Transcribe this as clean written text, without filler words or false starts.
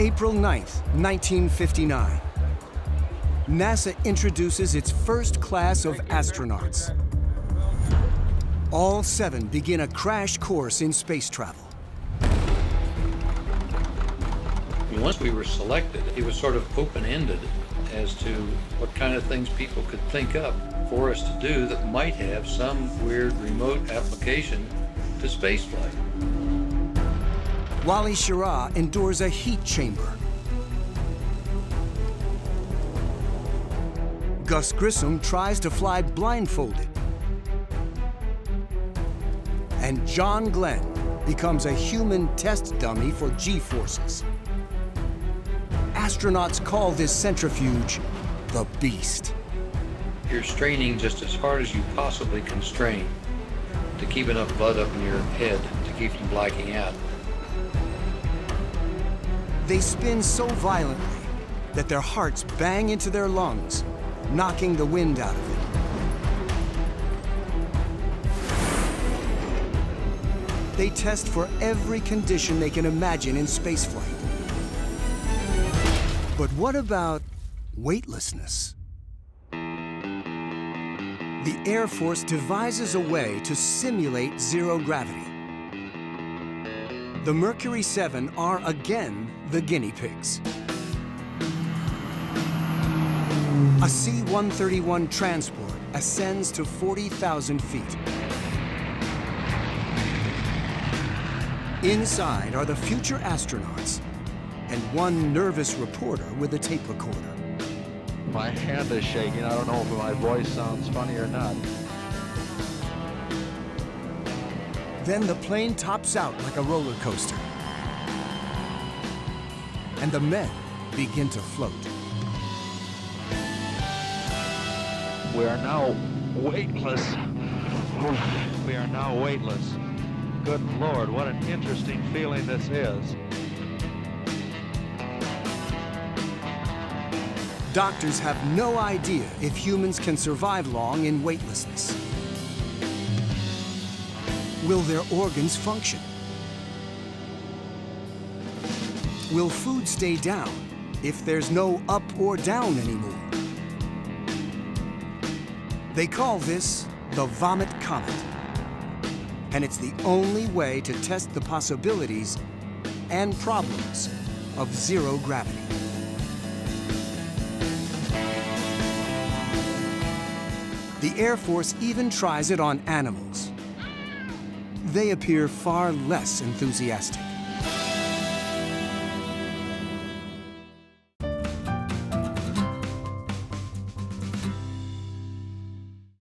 April 9th, 1959, NASA introduces its first class of astronauts. All seven begin a crash course in space travel. Once we were selected, it was sort of open-ended as to what kind of things people could think up for us to do that might have some weird remote application to spaceflight. Wally Schirra endures a heat chamber. Gus Grissom tries to fly blindfolded. And John Glenn becomes a human test dummy for G-forces. Astronauts call this centrifuge the beast. You're straining just as hard as you possibly can strain to keep enough blood up in your head to keep from blacking out. They spin so violently that their hearts bang into their lungs, knocking the wind out of it. They test for every condition they can imagine in spaceflight. But what about weightlessness? The Air Force devises a way to simulate zero gravity. The Mercury 7 are again the guinea pigs. A C-131 transport ascends to 40,000 feet. Inside are the future astronauts and one nervous reporter with a tape recorder. My hand is shaking. I don't know if my voice sounds funny or not. Then the plane tops out like a roller coaster. And the men begin to float. We are now weightless. We are now weightless. Good Lord, what an interesting feeling this is. Doctors have no idea if humans can survive long in weightlessness. Will their organs function? Will food stay down if there's no up or down anymore? They call this the vomit comet. And it's the only way to test the possibilities and problems of zero gravity. The Air Force even tries it on animals. They appear far less enthusiastic.